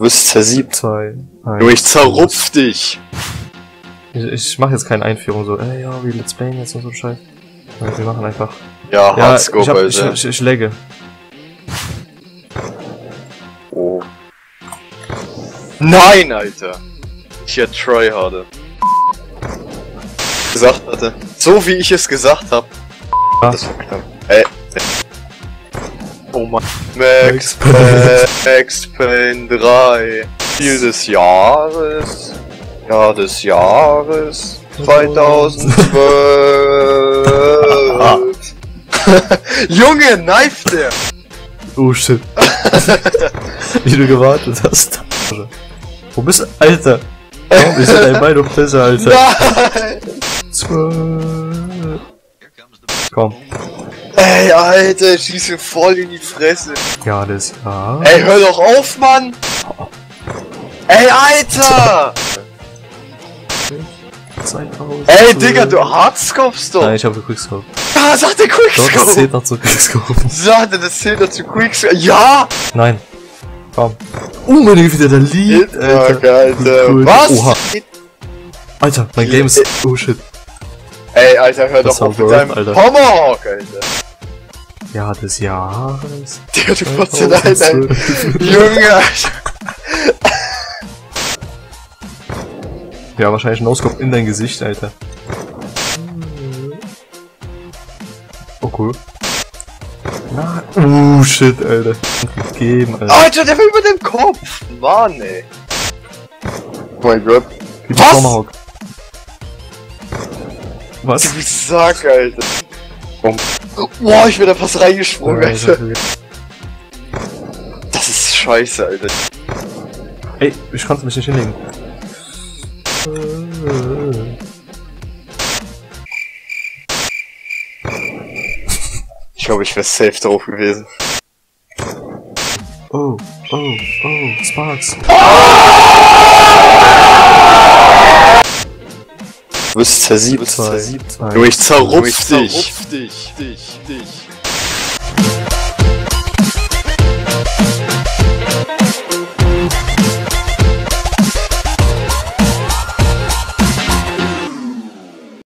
Du wirst zersiebt. Nur ich zerrupf dich! Ich mache jetzt keine Einführung so, ey, ja, wie Let's Play jetzt und so Scheiß. Wir machen einfach. Ja, Hardscope, Alter. Ich lagge. Oh. Nein, Alter! Ich ja tryharde. Gesagt hatte. So wie ich es gesagt habe. Das war knapp. Ey. Oh mein. Max Payne 3. Spiel des Jahres. Jahr des Jahres 2012. Junge, knife der! Oh shit. Wie du gewartet hast. Wo bist du? Alter! Warum ist dein Bein um Pisse, Alter? Nein! 12. Komm. Ey, Alter, ich schieß mir voll in die Fresse. Ja, das war. Ey, hör doch auf, Mann! Ey, Alter! 2000. Ey, Digga, du hardscopst doch! Nein, ich habe Quickscope. Ah, sag der Quickscope! Doch, das zählt noch zu Quickscope. Sag der, das zählt noch zu Quickscope. Ja! Nein. Komm. Oh, meine Güte, da liegt, Alter. Alter. Cool. Was? Oha. Alter, mein Game ist... Oh, shit. Ey, Alter, hör das doch auf mit deinem Tomahawk, Alter. Ja, des Jahres... Digga, du Potzen, Alter. Junge, Alter. Ja, wahrscheinlich ein Noscope in dein Gesicht, Alter. Oh, cool. Na, oh, shit, Alter. Geben, Alter. Alter, der will mit dem Kopf! Mann, ey. Oh mein Gott. Was? Was? Du Sack, Alter. Boah, ich bin da fast reingesprungen, Alter. Das ist scheiße, Alter. Ey, ich konnte mich nicht hinlegen. Ich glaube, ich wäre safe drauf gewesen. Oh, oh, oh, Sparx. Du wirst zersiebt. Nur ich zerrupf dich.